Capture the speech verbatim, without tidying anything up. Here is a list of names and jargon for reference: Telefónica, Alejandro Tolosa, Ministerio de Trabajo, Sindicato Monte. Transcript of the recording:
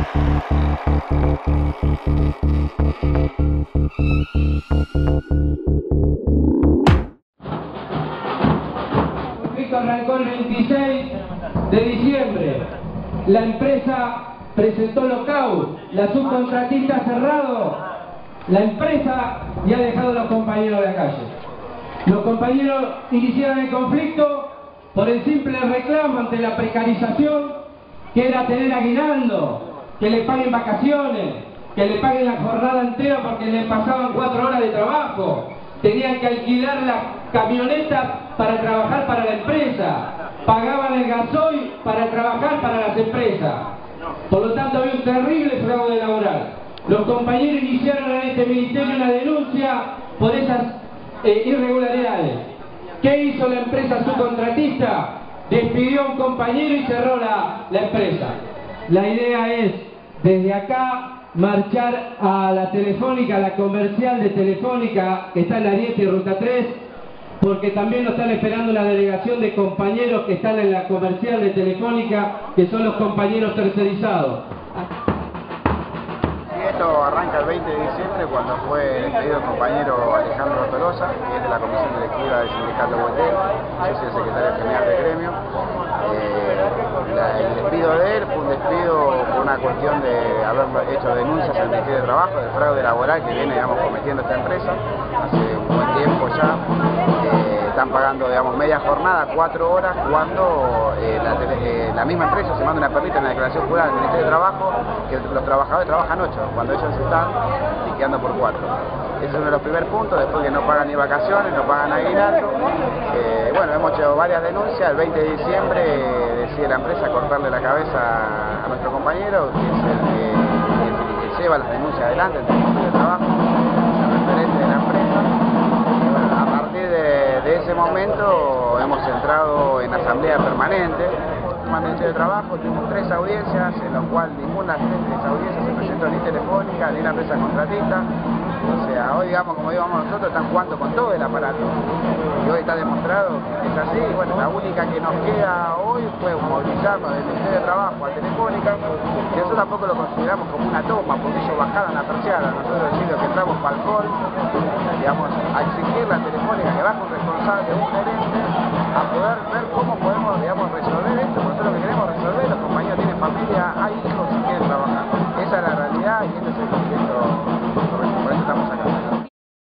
El conflicto arrancó el veintiséis de diciembre. La empresa presentó lockout, la subcontratista ha cerrado. La empresa ya ha dejado a los compañeros de la calle. Los compañeros iniciaron el conflicto por el simple reclamo ante la precarización, que era tener aguinaldo, que le paguen vacaciones, que le paguen la jornada entera porque le pasaban cuatro horas de trabajo. Tenían que alquilar la camioneta para trabajar para la empresa, pagaban el gasoil para trabajar para las empresas. Por lo tanto había un terrible fraude laboral. Los compañeros iniciaron en este ministerio una denuncia por esas eh, irregularidades. ¿Qué hizo la empresa subcontratista? Despidió a un compañero y cerró la, la empresa. La idea es, desde acá, marchar a la Telefónica, a la comercial de Telefónica, que está en la diez y Ruta tres, porque también nos están esperando una delegación de compañeros que están en la comercial de Telefónica, que son los compañeros tercerizados. Esto arranca el veinte de diciembre, cuando fue despedido el compañero Alejandro Tolosa, que es de la Comisión Directiva del Sindicato Monte. Yo soy el secretario general del gremio. Eh, la, el despido de él fue un despido por una cuestión de haber hecho denuncias al Ministerio de Trabajo de fraude laboral que viene, digamos, cometiendo esta empresa hace un buen tiempo ya. Eh, están pagando, digamos, media jornada, cuatro horas, cuando eh, la, eh, la misma empresa se manda una perrita en la declaración jurada del Ministerio de Trabajo que los trabajadores trabajan ocho, cuando ellos están liqueando por cuatro. Ese es uno de los primeros puntos, después que no pagan ni vacaciones, no pagan aguinaldo. Eh, bueno, hemos hecho varias denuncias. El veinte de diciembre eh, decide la empresa cortarle la cabeza a nuestro compañero, que es el que, el que lleva las denuncias adelante, el Ministerio de Trabajo, el referente de la empresa. Y bueno, a partir de, de ese momento hemos entrado en asamblea permanente. De trabajo, tuvimos tres audiencias en las cuales ninguna de esas audiencias se presentó ni telefónica, ni la empresa contratista. O sea, hoy, digamos, como digamos nosotros, están jugando con todo el aparato. Y hoy está demostrado que es así. Bueno, la única que nos queda hoy fue movilizarnos del Ministerio de Trabajo a Telefónica, que nosotros tampoco lo consideramos como una toma, porque ellos bajaron la persiana. Nosotros decimos que entramos para el gol, digamos, a exigir a Telefónica que baje un responsable de un